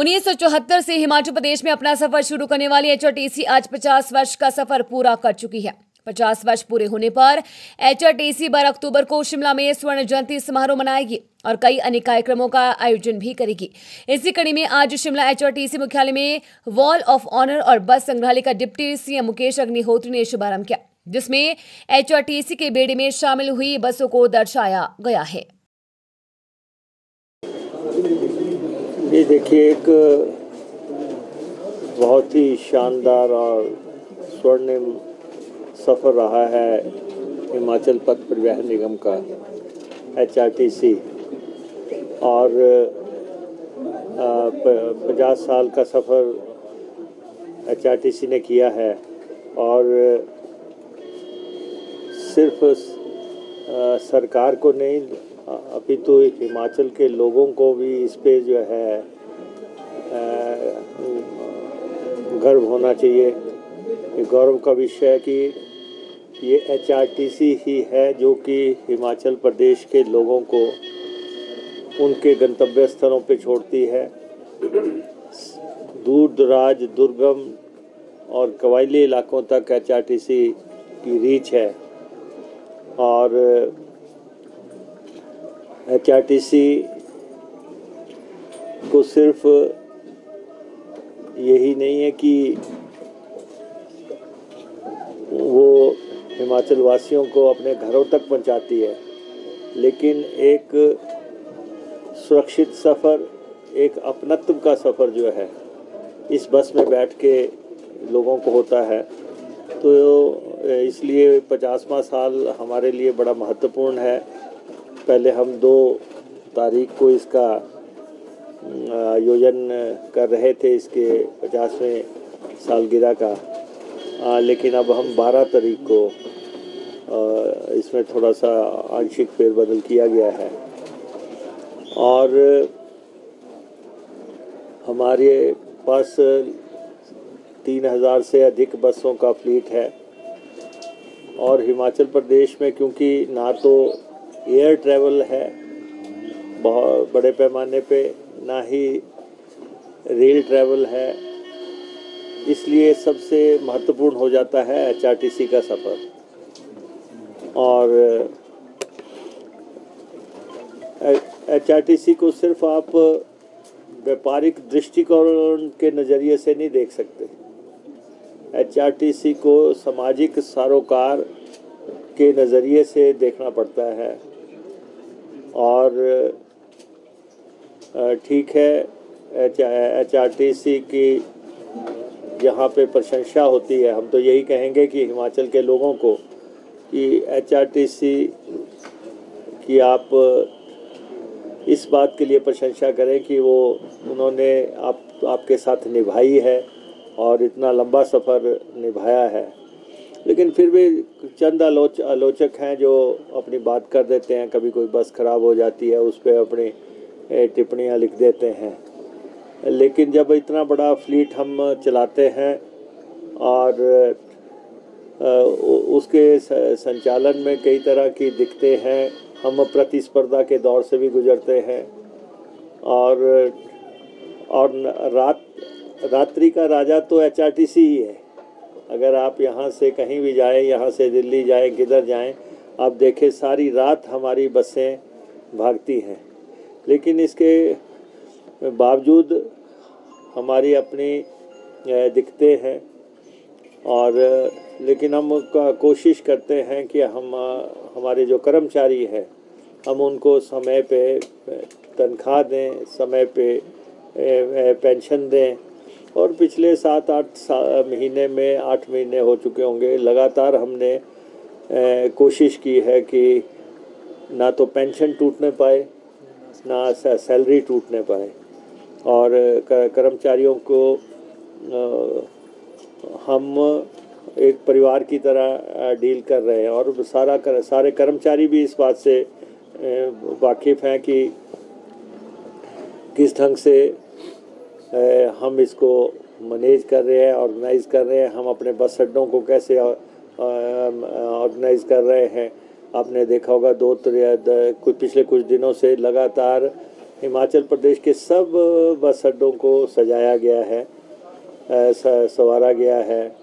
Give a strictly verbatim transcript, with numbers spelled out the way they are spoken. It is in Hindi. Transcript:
उन्नीस सौ चौहत्तर से हिमाचल प्रदेश में अपना सफर शुरू करने वाली एचआरटीसी आज पचास वर्ष का सफर पूरा कर चुकी है। पचास वर्ष पूरे होने पर एचआरटीसी बारह अक्टूबर को शिमला में स्वर्ण जयंती समारोह मनाएगी और कई अन्य कार्यक्रमों का आयोजन भी करेगी। इसी कड़ी में आज शिमला एचआरटीसी मुख्यालय में वॉल ऑफ ऑनर और बस संग्रहालय का डिप्टी सीएम मुकेश अग्निहोत्री ने शुभारंभ किया, जिसमें एचआरटीसी के बेड़े में शामिल हुई बसों को दर्शाया गया है। ये देखिए, एक बहुत ही शानदार और स्वर्णिम सफ़र रहा है हिमाचल पथ परिवहन निगम का एचआरटीसी, और पचास साल का सफ़र एचआरटीसी ने किया है। और सिर्फ सरकार को नहीं अपितु तो हिमाचल के लोगों को भी इस पे जो है गर्व होना चाहिए। ये गौरव का विषय है कि ये एचआरटीसी ही है जो कि हिमाचल प्रदेश के लोगों को उनके गंतव्य स्थलों पे छोड़ती है। दूर दराज दुर्गम और कबायली इलाकों तक एचआरटीसी की रीच है, और एचआरटीसी को सिर्फ यही नहीं है कि वो हिमाचल वासियों को अपने घरों तक पहुंचाती है, लेकिन एक सुरक्षित सफ़र, एक अपनत्व का सफ़र जो है इस बस में बैठ के लोगों को होता है। तो इसलिए पचासवां साल हमारे लिए बड़ा महत्वपूर्ण है। पहले हम दो तारीख को इसका आयोजन कर रहे थे, इसके पचासवें सालगिरह का, आ, लेकिन अब हम बारह तारीख को आ, इसमें थोड़ा सा आंशिक फेरबदल किया गया है। और हमारे पास तीन हज़ार से अधिक बसों का फ्लीट है, और हिमाचल प्रदेश में क्योंकि ना तो एयर ट्रैवल है बहुत बड़े पैमाने पे, ना ही रेल ट्रैवल है, इसलिए सबसे महत्वपूर्ण हो जाता है एचआरटीसी का सफ़र। और एचआरटीसी को सिर्फ आप व्यापारिक दृष्टिकोण के नज़रिए से नहीं देख सकते, एचआरटीसी को सामाजिक सरोकार के नज़रिए से देखना पड़ता है। और ठीक है, एचआरटीसी की यहाँ पे प्रशंसा होती है, हम तो यही कहेंगे कि हिमाचल के लोगों को कि एचआरटीसी की आप इस बात के लिए प्रशंसा करें कि वो उन्होंने आप आपके साथ निभाई है और इतना लंबा सफ़र निभाया है। लेकिन फिर भी चंद आलोच आलोचक हैं जो अपनी बात कर देते हैं, कभी कोई बस ख़राब हो जाती है उस पर अपनी टिप्पणियाँ लिख देते हैं। लेकिन जब इतना बड़ा फ्लीट हम चलाते हैं और उसके संचालन में कई तरह की दिक्कतें हैं, हम प्रतिस्पर्धा के दौर से भी गुजरते हैं, और और रात रात्रि का राजा तो एचआरटीसी ही है। अगर आप यहाँ से कहीं भी जाएं, यहाँ से दिल्ली जाएं, किधर जाएं, आप देखें सारी रात हमारी बसें भागती हैं। लेकिन इसके बावजूद हमारी अपनी दिक्कतें हैं, और लेकिन हम कोशिश करते हैं कि हम हमारे जो कर्मचारी हैं हम उनको समय पे तनख्वाह दें, समय पे पेंशन दें। और पिछले सात आठ महीने में आठ महीने हो चुके होंगे, लगातार हमने कोशिश की है कि ना तो पेंशन टूटने पाए, ना सैलरी टूटने पाए, और कर्मचारियों को हम एक परिवार की तरह डील कर रहे हैं। और सारा कर, सारे कर्मचारी भी इस बात से वाकिफ़ हैं कि किस ढंग से हम इसको मैनेज कर रहे हैं, ऑर्गेनाइज़ कर रहे हैं, हम अपने बस अड्डों को कैसे ऑर्गेनाइज़ कर रहे हैं। आपने देखा होगा दो कुछ पिछले कुछ दिनों से लगातार हिमाचल प्रदेश के सब बस अड्डों को सजाया गया है, सवारा गया है।